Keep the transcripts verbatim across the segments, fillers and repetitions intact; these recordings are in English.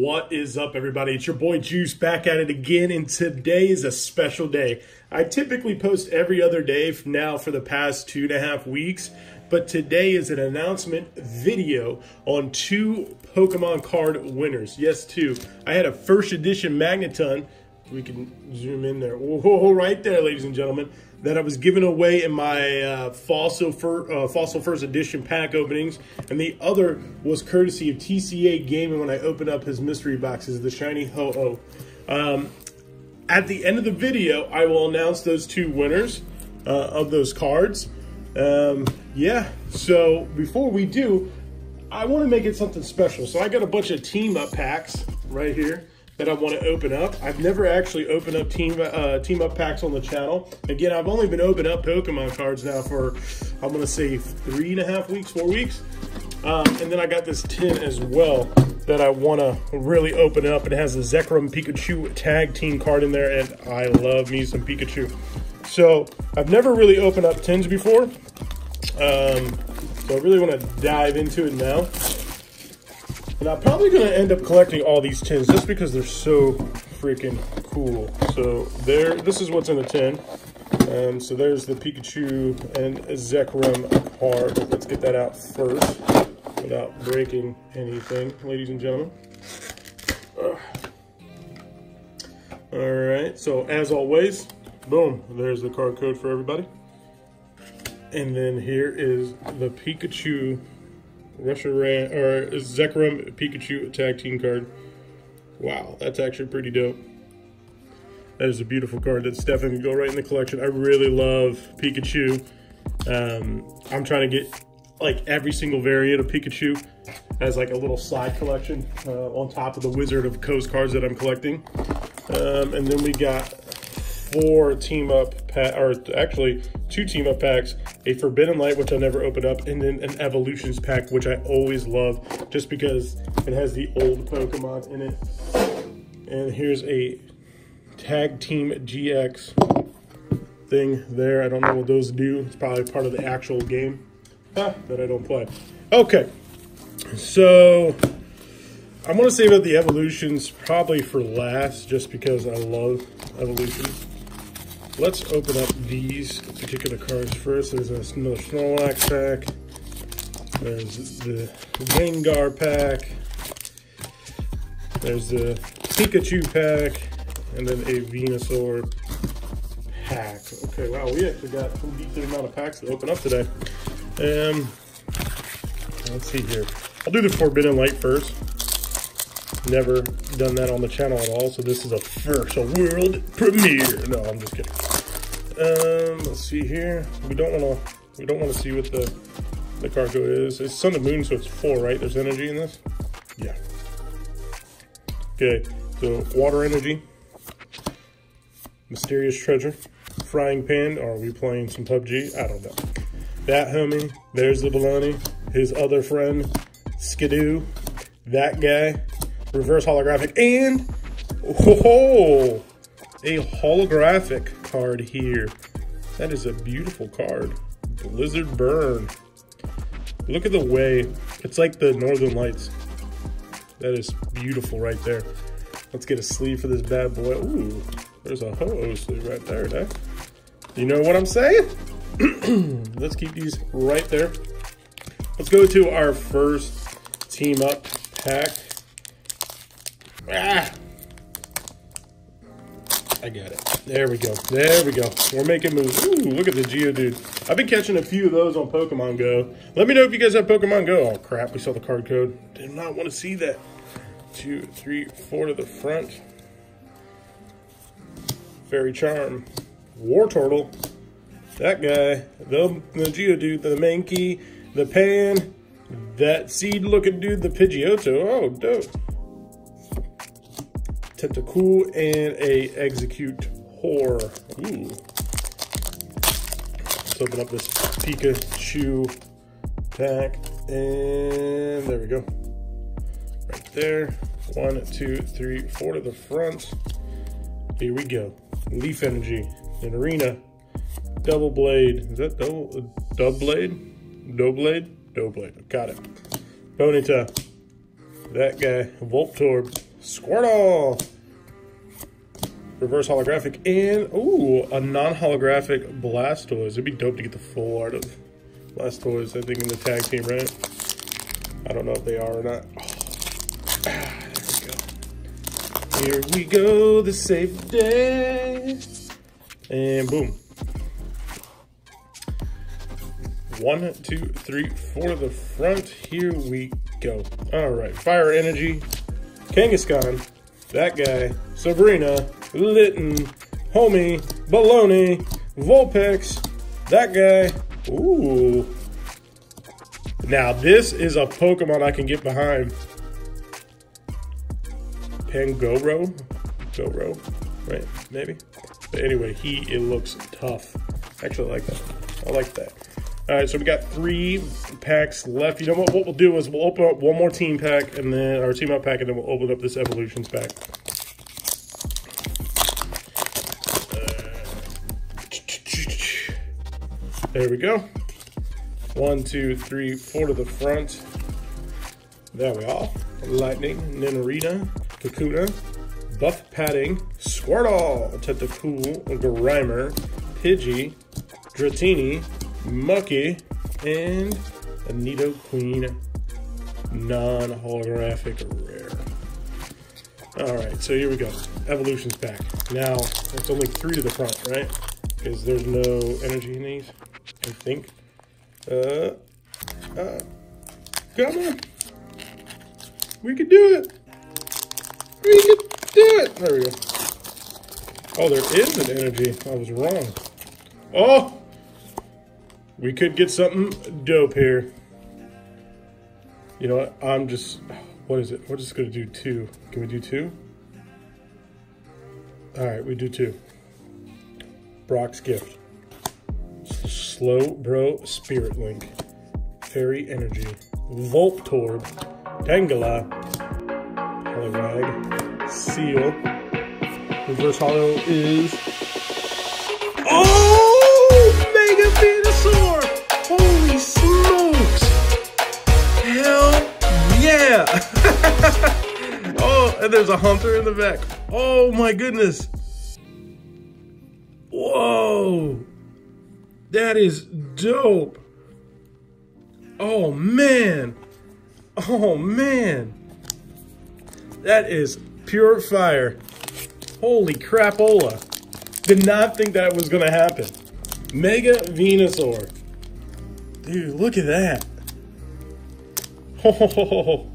What is up, everybody? It's your boy Juice back at it again, and today is a special day. I typically post every other day now for the past two and a half weeks, but today is an announcement video on two Pokemon card winners. Yes, two. I had a first edition Manegton. We can zoom in there. Oh, right there, ladies and gentlemen. That I was giving away in my uh, Fossil, Fir uh, Fossil First Edition pack openings. And the other was courtesy of T C A Gaming when I opened up his mystery boxes, the shiny Ho-Oh. Um, at the end of the video, I will announce those two winners uh, of those cards. Um, yeah, so before we do, I want to make it something special. So I got a bunch of Team Up packs right here that I want to open up. I've never actually opened up team uh, team up packs on the channel. Again, I've only been opening up Pokemon cards now for, I'm gonna say three and a half weeks, four weeks. Um, and then I got this tin as well that I wanna really open up. It has a Zekrom Pikachu tag team card in there, and I love me some Pikachu. So I've never really opened up tins before. Um, so I really wanna dive into it now. And I'm probably gonna end up collecting all these tins just because they're so freaking cool. So there, this is what's in the tin. Um, so there's the Pikachu and Zekrom card. Let's get that out first without breaking anything, ladies and gentlemen. Ugh. All right, so as always, boom, there's the card code for everybody. And then here is the Pikachu Rusher or Zekrom Pikachu tag team card. Wow, that's actually pretty dope. That is a beautiful card. That's definitely gonna go right in the collection. I really love Pikachu. Um, I'm trying to get like every single variant of Pikachu as like a little side collection uh, on top of the Wizard of Coast cards that I'm collecting. Um, and then we got four team up pack, or actually two team up packs, a Forbidden Light, which I never opened up, and then an Evolutions pack, which I always love just because it has the old Pokemon in it. And here's a Tag Team G X thing there. I don't know what those do. It's probably part of the actual game ah, that I don't play. Okay, so I'm gonna save up the Evolutions probably for last just because I love Evolutions. Let's open up these particular cards first. There's another Snorlax pack. There's the Gengar pack. There's the Pikachu pack. And then a Venusaur pack. Okay, wow, we actually got a decent amount of packs to open up today. Um, let's see here. I'll do the Forbidden Light first. Never done that on the channel at all, so this is a first, a world premiere. No, I'm just kidding. Um, let's see here. We don't want to. We don't want to see what the the card code is. It's Sun and Moon, so it's four, right? There's energy in this. Yeah. Okay. So water energy, mysterious treasure, frying pan. Are we playing some P U B G? I don't know. That homie. There's the baloney. His other friend, Skidoo. That guy. Reverse holographic, and oh, a holographic card here. That is a beautiful card. Blizzard Burn. Look at the way it's like the Northern Lights. That is beautiful right there. Let's get a sleeve for this bad boy. Ooh, there's a Ho-Oh sleeve right there. Eh? You know what I'm saying? Let's keep these right there. Let's go to our first team up pack. Ah, I got it. There we go. There we go. We're making moves. Ooh, look at the Geodude. I've been catching a few of those on Pokemon Go. Let me know if you guys have Pokemon Go. Oh, crap. We saw the card code. Did not want to see that. Two, three, four to the front. Fairy Charm. War Turtle. That guy. The, the Geodude. The Mankey. The Pan. That seed-looking dude. The Pidgeotto. Oh, dope. Tentacool and a execute horror. Ooh. Let's open up this Pikachu pack. And there we go. Right there. One, two, three, four to the front. Here we go. Leaf energy. Ninorita. Double blade. Is that double uh, dub blade? Doe blade? Doe blade. Got it. Ponyta. That guy. Voltorb. Squirtle. Reverse holographic and, ooh, a non-holographic Blastoise. It'd be dope to get the full art of Blastoise, I think, in the tag team, right? I don't know if they are or not. Oh. Ah, there we go. Here we go, the safe day. And boom. One, two, three, four, the front. Here we go. All right, Fire Energy, Kangaskhan, that guy, Sabrina, Litten, Homie, Baloney, Volpex, that guy. Ooh. Now this is a Pokemon I can get behind. Pangoro? Goro? Right, maybe? But anyway, he, it looks tough. Actually, I like that. I like that. All right, so we got three packs left. You know what? What we'll do is we'll open up one more team pack and then our team up pack, and then we'll open up this Evolutions pack. Uh, there we go. One, two, three, four to the front. There we are. Lightning, Ninorita, Kakuna, Buff Padding, Squirtle, Tentacool, Grimer, Pidgey, Dratini, Mankey, and a Nidoqueen non-holographic rare. Alright, so here we go. Evolutions pack. Now, it's only three to the front, right? Because there's no energy in these, I think. Uh, uh, come on. We can do it. We can do it. There we go. Oh, there is an energy. I was wrong. Oh! We could get something dope here. You know what? I'm just, what is it? We're just gonna do two. Can we do two? All right, we do two. Brock's gift. Slow Bro Spirit Link. Fairy Energy. Voltorb. Tangela. Holograg. Seal. Reverse Hollow is, oh! Mega Venusaur! Holy smokes! Hell yeah! Oh, and there's a Hunter in the back. Oh my goodness! Whoa! That is dope! Oh man! Oh man! That is pure fire. Holy crapola! Did not think that was gonna happen. Mega Venusaur. Dude, look at that. Oh,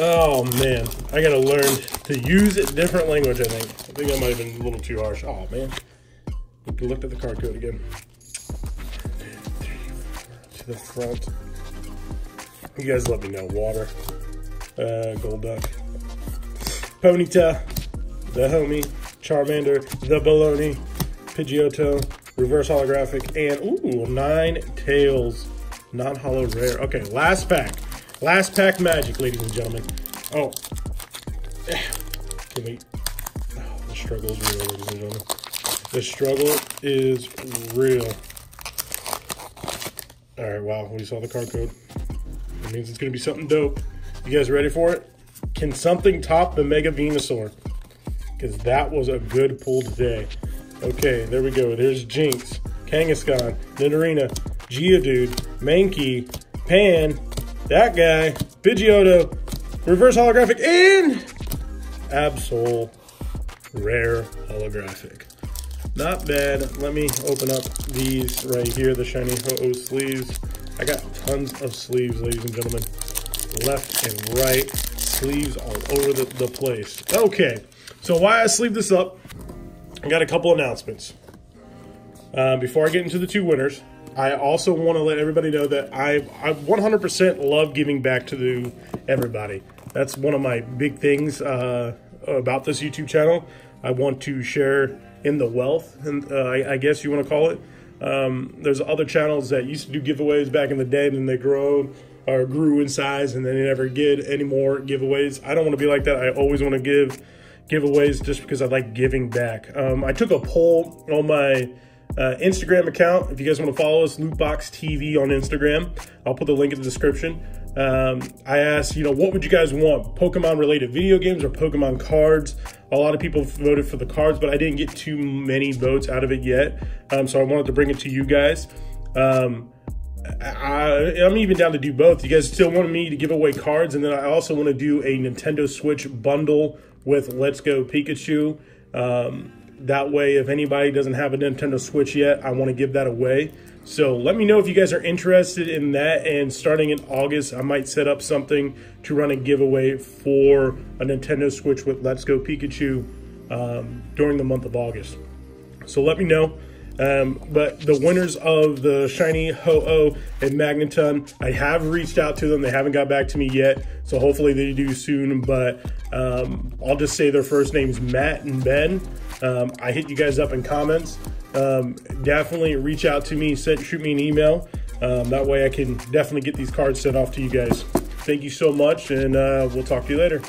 oh man. I gotta learn to use a different language, I think. I think I might have been a little too harsh. Oh man. We looked at the card code again. To the front. You guys let me know. Water. Uh, Golduck. Ponyta. The Homie. Charmander. The Baloney. Pidgeotto, reverse holographic, and ooh, nine tails, non-holo rare. Okay, last pack. Last pack magic, ladies and gentlemen. Oh. Can we, oh, the struggle is real, ladies and gentlemen. The struggle is real. All right, wow, we saw the card code. That means it's gonna be something dope. You guys ready for it? Can something top the Mega Venusaur? Because that was a good pull today. Okay, there we go. There's Jinx, Kangaskhan, Ninorita, Geodude, Mankey, Pan, that guy, Pidgeotto, reverse holographic, and Absol, rare holographic. Not bad. Let me open up these right here, the shiny Ho-Oh sleeves. I got tons of sleeves, ladies and gentlemen. Left and right, sleeves all over the, the place. Okay, so why I sleeve this up, I got a couple announcements. Um, before I get into the two winners, I also want to let everybody know that I, I one hundred percent love giving back to the, everybody. That's one of my big things uh, about this YouTube channel. I want to share in the wealth, and uh, I, I guess you want to call it. Um, there's other channels that used to do giveaways back in the day, and then they grown or grew in size, and then they never did any more giveaways. I don't want to be like that. I always want to give giveaways just because I like giving back. Um, I took a poll on my uh, Instagram account. If you guys want to follow us, Lootbox T V on Instagram, I'll put the link in the description. Um, I asked, you know, what would you guys want? Pokemon related video games or Pokemon cards? A lot of people voted for the cards, but I didn't get too many votes out of it yet. Um, so I wanted to bring it to you guys. Um, I, I'm even down to do both. You guys still want me to give away cards, and then I also want to do a Nintendo Switch bundle with Let's Go Pikachu. Um, that way, if anybody doesn't have a Nintendo Switch yet, I want to give that away. So let me know if you guys are interested in that, and starting in August, I might set up something to run a giveaway for a Nintendo Switch with Let's Go Pikachu um, during the month of August. So let me know. Um, but the winners of the Shiny, Ho-Oh, and Manegton, I have reached out to them. They haven't got back to me yet, so hopefully they do soon. But um, I'll just say their first names, Matt and Ben. Um, I hit you guys up in comments. Um, definitely reach out to me, send, shoot me an email. Um, that way I can definitely get these cards sent off to you guys. Thank you so much, and uh, we'll talk to you later.